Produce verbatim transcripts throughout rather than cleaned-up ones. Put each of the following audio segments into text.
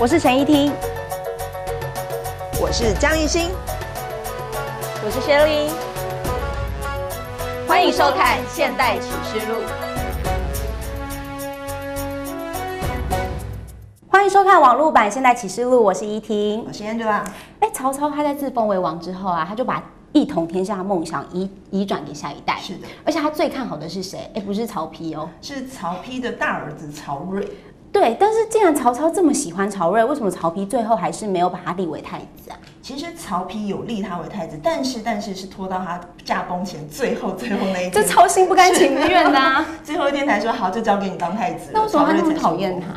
我是陈依婷，我是江艺兴，我是薛玲，欢迎收看《现代启示录》。欢迎收看网络版《现代启示录》，我是依婷，我是 Angela。哎，曹操他在自封为王之后啊，他就把一统天下的梦想移移转给下一代，是的。而且他最看好的是谁？哎，不是曹丕哦，是曹丕的大儿子曹睿。对，但是既然曹操这么喜欢曹睿，为什么曹丕最后还是没有把他立为太子啊？其实曹丕有立他为太子，但是但是是拖到他驾崩前最后最后那一天，这超心不甘情愿的啊！最后一天才说好，就交给你当太子了。那为什么他那么讨厌他？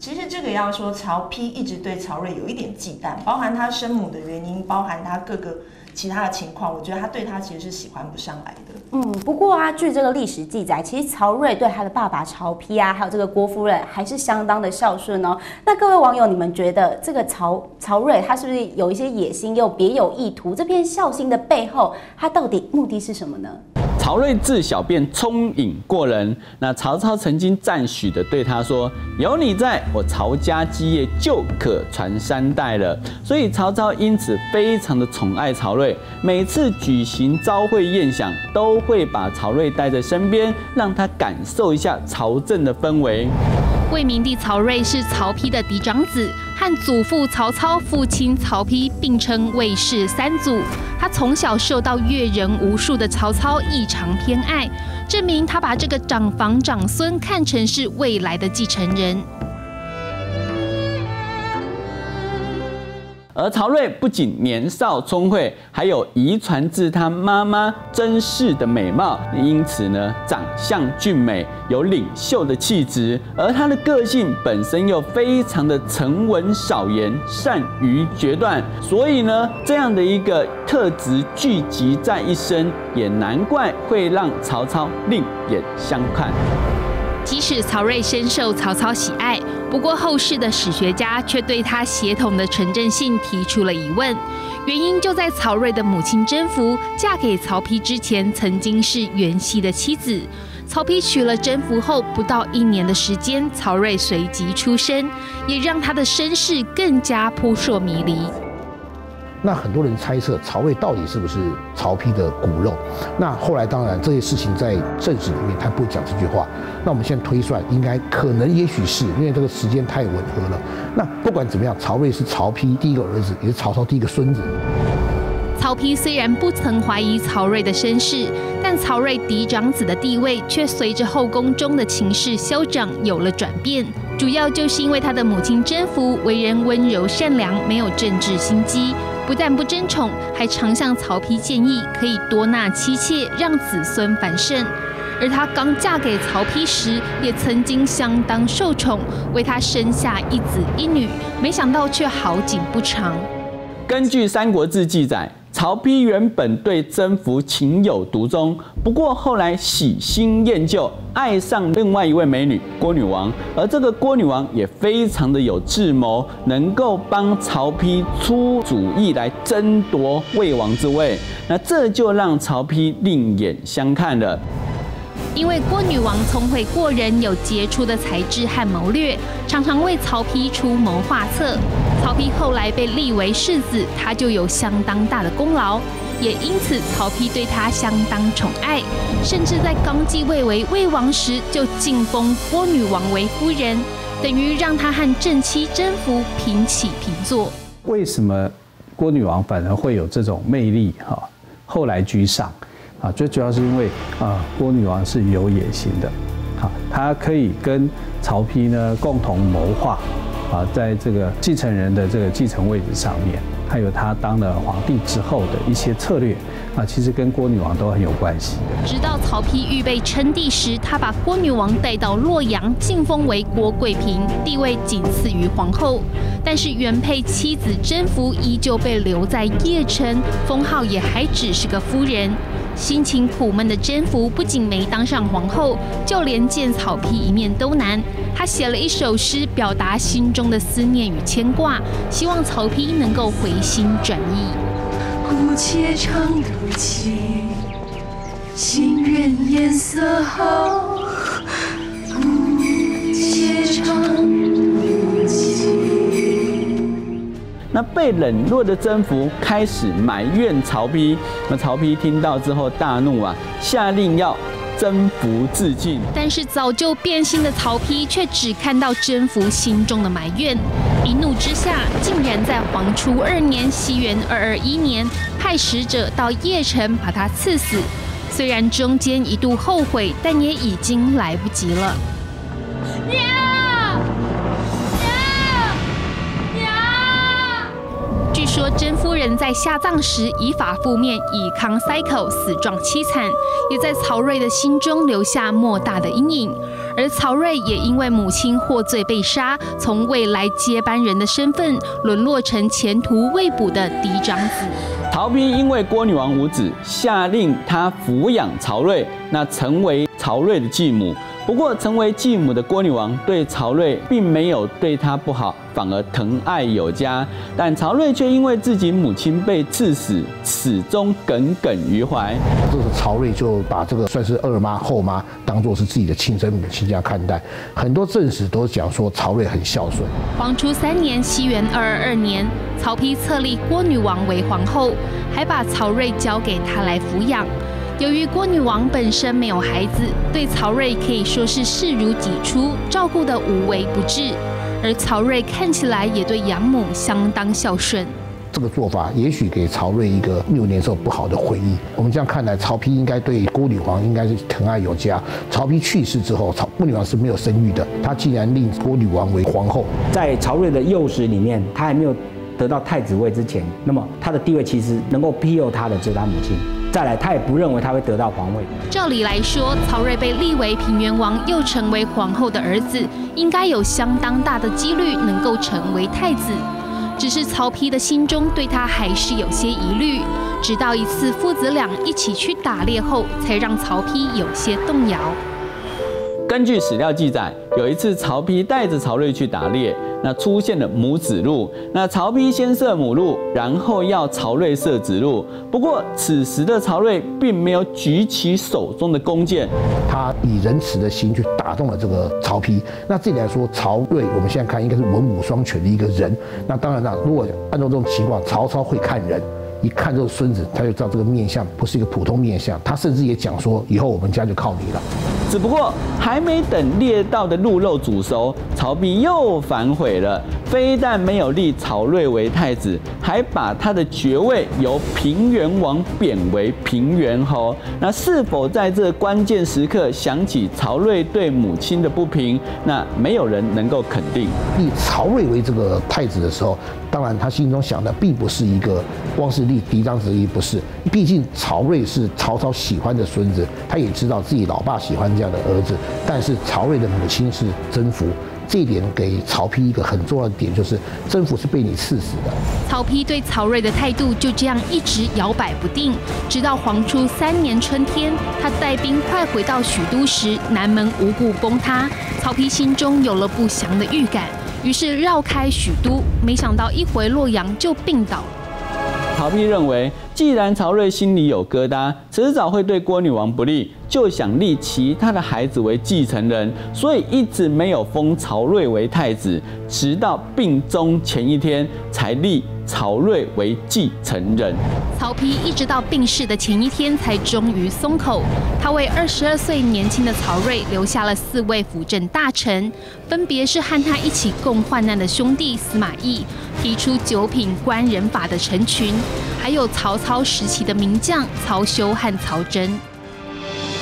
其实这个要说，曹丕一直对曹睿有一点忌惮，包含他生母的原因，包含他各个其他的情况，我觉得他对他其实是喜欢不上来的。嗯，不过啊，据这个历史记载，其实曹睿对他的爸爸曹丕啊，还有这个郭夫人，还是相当的孝顺哦。那各位网友，你们觉得这个曹曹睿他是不是有一些野心又别有意图？这片孝心的背后，他到底目的是什么呢？曹睿自小便聪颖过人，那曹操曾经赞许的对他说：“有你在，我曹家基业就可传三代了。”所以曹操因此非常的宠爱曹睿，每次举行朝会宴享，都会把曹睿带在身边，让他感受一下朝政的氛围。魏明帝曹睿是曹丕的嫡长子，和祖父曹操、父亲曹丕并称魏氏三祖。他从小受到阅人无数的曹操异常偏爱，证明他把这个长房长孙看成是未来的继承人。而曹睿不仅年少聪慧，还有遗传自他妈妈甄氏的美貌，因此呢，长相俊美，有领袖的气质。而他的个性本身又非常的沉稳少言，善于决断，所以呢，这样的一个特质聚集在一身，也难怪会让曹操另眼相看。即使曹睿深受曹操喜爱，不过后世的史学家却对他血统的纯正性提出了疑问。原因就在曹睿的母亲甄宓嫁给曹丕之前，曾经是袁熙的妻子。曹丕娶了甄宓后，不到一年的时间，曹睿随即出生，也让他的身世更加扑朔迷离。那很多人猜测曹睿到底是不是曹丕的骨肉？那后来当然这些事情在正史里面他不会讲这句话。那我们现在推算，应该可能也许是因为这个时间太吻合了。那不管怎么样，曹睿是曹丕第一个儿子，也是曹操第一个孙子。曹丕虽然不曾怀疑曹睿的身世，但曹睿嫡长子的地位却随着后宫中的情势消长有了转变，主要就是因为他的母亲甄宓为人温柔善良，没有政治心机。不但不争宠，还常向曹丕建议可以多纳妻妾，让子孙繁盛。而她刚嫁给曹丕时，也曾经相当受宠，为他生下一子一女，没想到却好景不长。根据《三国志》记载，曹丕原本对甄宓情有独钟，不过后来喜新厌旧，爱上另外一位美女郭女王，而这个郭女王也非常的有智谋，能够帮曹丕出主意来争夺魏王之位，那这就让曹丕另眼相看了。因为郭女王聪慧过人，有杰出的才智和谋略，常常为曹丕出谋划策。曹丕后来被立为世子，他就有相当大的功劳，也因此曹丕对他相当宠爱，甚至在刚继位为魏王时就晋封郭女王为夫人，等于让他和正妻甄宓平起平坐。为什么郭女王反而会有这种魅力？哈，后来居上。啊，最主要是因为啊，郭女王是有野心的，啊，她可以跟曹丕呢共同谋划，啊，在这个继承人的这个继承位置上面，还有她当了皇帝之后的一些策略，啊，其实跟郭女王都很有关系的。直到曹丕预备称帝时，他把郭女王带到洛阳，晋封为郭贵嫔，地位仅次于皇后。但是原配妻子甄宓依旧被留在邺城，封号也还只是个夫人。心情苦闷的甄宓不仅没当上皇后，就连见曹丕一面都难。她写了一首诗，表达心中的思念与牵挂，希望曹丕能够回心转意。姑且长如情，行人颜色好。姑且长如情。那被冷落的征服开始埋怨曹丕，那曹丕听到之后大怒啊，下令要征服自尽。但是早就变心的曹丕却只看到征服心中的埋怨，一怒之下，竟然在黄初二年（西元二二一年）派使者到邺城把他刺死。虽然中间一度后悔，但也已经来不及了。 据说甄夫人在下葬时以法覆面，以糠塞口，死状凄惨，也在曹睿的心中留下莫大的阴影。而曹睿也因为母亲获罪被杀，从未来接班人的身份，沦落成前途未卜的嫡长子。曹丕因为郭女王无子，下令他抚养曹睿，那成为曹睿的继母。 不过，成为继母的郭女王对曹睿并没有对他不好，反而疼爱有加。但曹睿却因为自己母亲被刺死，始终耿耿于怀。这个曹睿就把这个算是二妈、后妈当做是自己的亲生母亲这样看待。很多正史都讲说曹睿很孝顺。黄初三年（西元二二二年），曹丕册立郭女王为皇后，还把曹睿交给她来抚养。 由于郭女王本身没有孩子，对曹睿可以说是视如己出，照顾得无微不至。而曹睿看起来也对养母相当孝顺。这个做法也许给曹睿一个幼年时候不好的回忆。我们这样看来，曹丕应该对郭女王应该是疼爱有加。曹丕去世之后，曹郭女王是没有生育的，她竟然令郭女王为皇后。在曹睿的幼时里面，他还没有得到太子位之前，那么他的地位其实能够庇佑他的只有他母亲。 再来，他也不认为他会得到皇位。照理来说，曹睿被立为平原王，又成为皇后的儿子，应该有相当大的几率能够成为太子。只是曹丕的心中对他还是有些疑虑，直到一次父子俩一起去打猎后，才让曹丕有些动摇。根据史料记载，有一次曹丕带着曹睿去打猎。 那出现了母子鹿，那曹丕先射母鹿，然后要曹睿射子鹿。不过此时的曹睿并没有举起手中的弓箭，他以仁慈的心去打动了这个曹丕。那这里来说，曹睿我们现在看应该是文武双全的一个人。那当然了，如果按照这种情况，曹操会看人。 一看这个孙子，他就知道这个面相不是一个普通面相。他甚至也讲说，以后我们家就靠你了。只不过还没等猎到的鹿肉煮熟，曹丕又反悔了，非但没有立曹睿为太子，还把他的爵位由平原王贬为平原侯。那是否在这关键时刻想起曹睿对母亲的不平？那没有人能够肯定。立曹睿为这个太子的时候，当然他心中想的并不是一个光是。 嫡长子也不是，毕竟曹睿是曹操喜欢的孙子，他也知道自己老爸喜欢这样的儿子。但是曹睿的母亲是甄宓，这一点给曹丕一个很重要的点，就是甄宓是被你刺死的。曹丕对曹睿的态度就这样一直摇摆不定，直到黄初三年春天，他带兵快回到许都时，南门无故崩塌，曹丕心中有了不祥的预感，于是绕开许都，没想到一回洛阳就病倒了。 曹丕认为，既然曹睿心里有疙瘩，迟早会对郭女王不利，就想立其他的孩子为继承人，所以一直没有封曹睿为太子，直到病终前一天才立曹睿为继承人。曹丕一直到病逝的前一天才终于松口，他为二十二岁年轻的曹睿留下了四位辅政大臣，分别是和他一起共患难的兄弟司马懿。 提出九品官人法的陈群，还有曹操时期的名将曹休和曹真。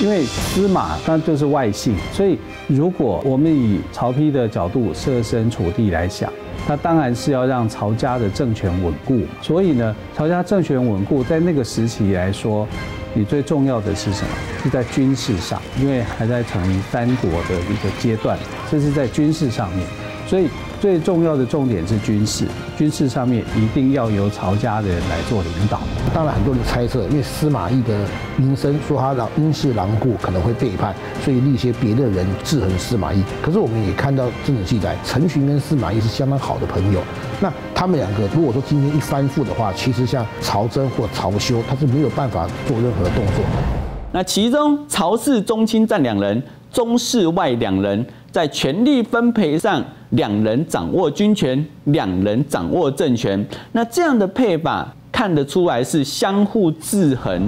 因为司马当然就是外姓，所以如果我们以曹丕的角度设身处地来想，他当然是要让曹家的政权稳固。所以呢，曹家政权稳固，在那个时期来说，你最重要的是什么？是在军事上，因为还在成为三国的一个阶段，这是在军事上面，所以。 最重要的重点是军事，军事上面一定要由曹家的人来做领导。当然，很多人猜测，因为司马懿的名声说他狼因事狼顾，可能会背叛，所以立一些别的人制衡司马懿。可是我们也看到正史记载，陈群跟司马懿是相当好的朋友。那他们两个如果说今天一翻覆的话，其实像曹真或曹休，他是没有办法做任何动作。那其中，曹氏宗亲占两人，宗室外两人，在权力分配上。两人掌握军权，两人掌握政权。那这样的配法看得出来是相互制衡。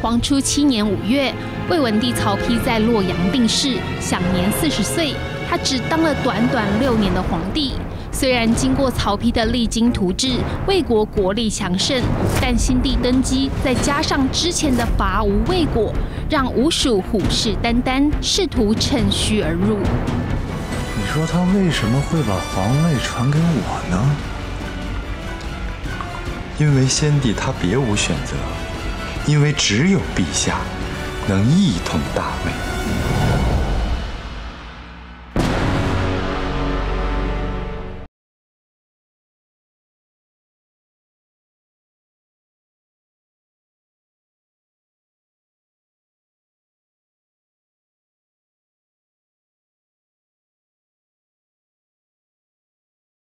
黄初七年五月，魏文帝曹丕在洛阳病逝，享年四十岁。他只当了短短六年的皇帝。 虽然经过曹丕的励精图治，魏国国力强盛，但新帝登基，再加上之前的伐吴未果，让吴蜀虎视眈眈，试图趁虚而入。你说他为什么会把皇位传给我呢？因为先帝他别无选择，因为只有陛下能一统大魏。